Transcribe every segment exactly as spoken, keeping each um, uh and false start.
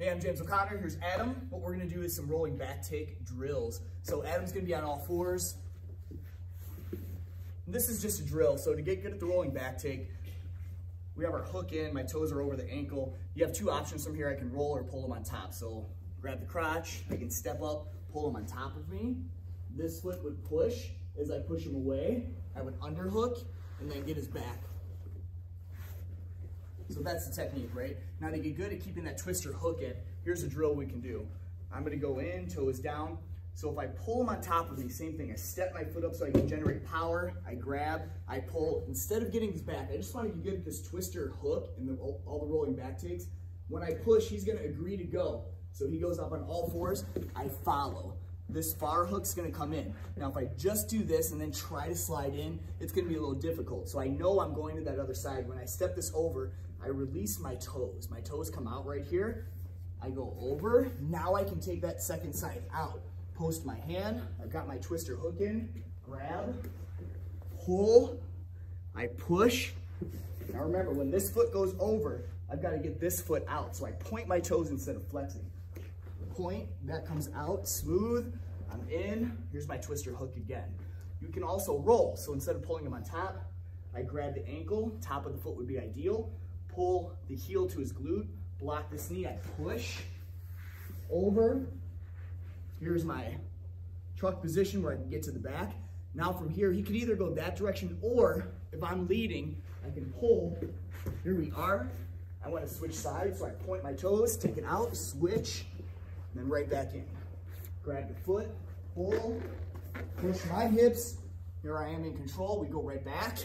Hey, I'm James O'Connor, here's Adam. What we're gonna do is some rolling back take drills. So Adam's gonna be on all fours. And this is just a drill, so to get good at the rolling back take, we have our hook in, my toes are over the ankle. You have two options from here, I can roll or pull them on top. So grab the crotch, I can step up, pull them on top of me. This foot would push, as I push him away, I would underhook and then get his back. So that's the technique, right? Now to get good at keeping that twister hook in, here's a drill we can do. I'm gonna go in, toes down. So if I pull him on top of me, same thing, I step my foot up so I can generate power, I grab, I pull. Instead of getting his back, I just wanna get good at this twister hook and the, all the rolling back takes. When I push, he's gonna agree to go. So he goes up on all fours, I follow. This far hook's gonna come in. Now if I just do this and then try to slide in, it's gonna be a little difficult. So I know I'm going to that other side. When I step this over, I release my toes. My toes come out right here. I go over. Now I can take that second side out. Post my hand. I've got my twister hook in. Grab, pull, I push. Now remember, when this foot goes over, I've gotta get this foot out. So I point my toes instead of flexing. Point, that comes out, smooth, I'm in, here's my twister hook again. You can also roll, so instead of pulling him on top, I grab the ankle, top of the foot would be ideal, pull the heel to his glute, block this knee, I push, over, here's my truck position where I can get to the back. Now from here, he could either go that direction or if I'm leading, I can pull, here we are, I wanna switch sides, so I point my toes, take it out, switch, and then right back in. Grab the foot, pull, push my hips. Here I am in control. We go right back,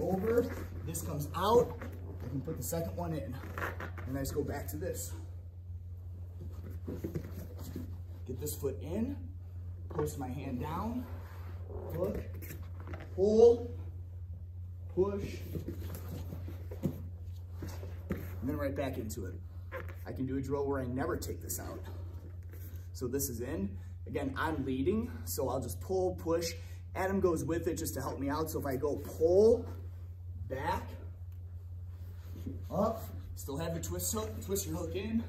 over. This comes out. I can put the second one in. And I just go back to this. Get this foot in, post my hand down, hook, pull, push, and then right back into it. I can do a drill where I never take this out. So this is in. Again, I'm leading, so I'll just pull, push. Adam goes with it just to help me out. So if I go pull, back, up, still have the twist hook, twist your hook in.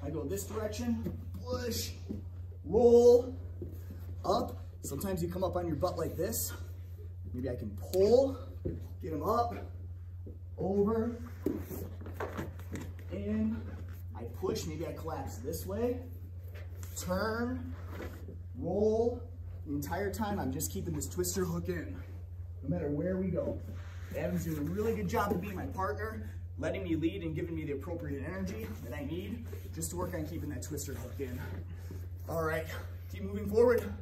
I go this direction, push, roll, up. Sometimes you come up on your butt like this. Maybe I can pull, get him up, over, in. I push, maybe I collapse this way, turn, roll. The entire time I'm just keeping this twister hook in, no matter where we go. Adam's doing a really good job of being my partner, letting me lead and giving me the appropriate energy that I need just to work on keeping that twister hook in. All right, keep moving forward.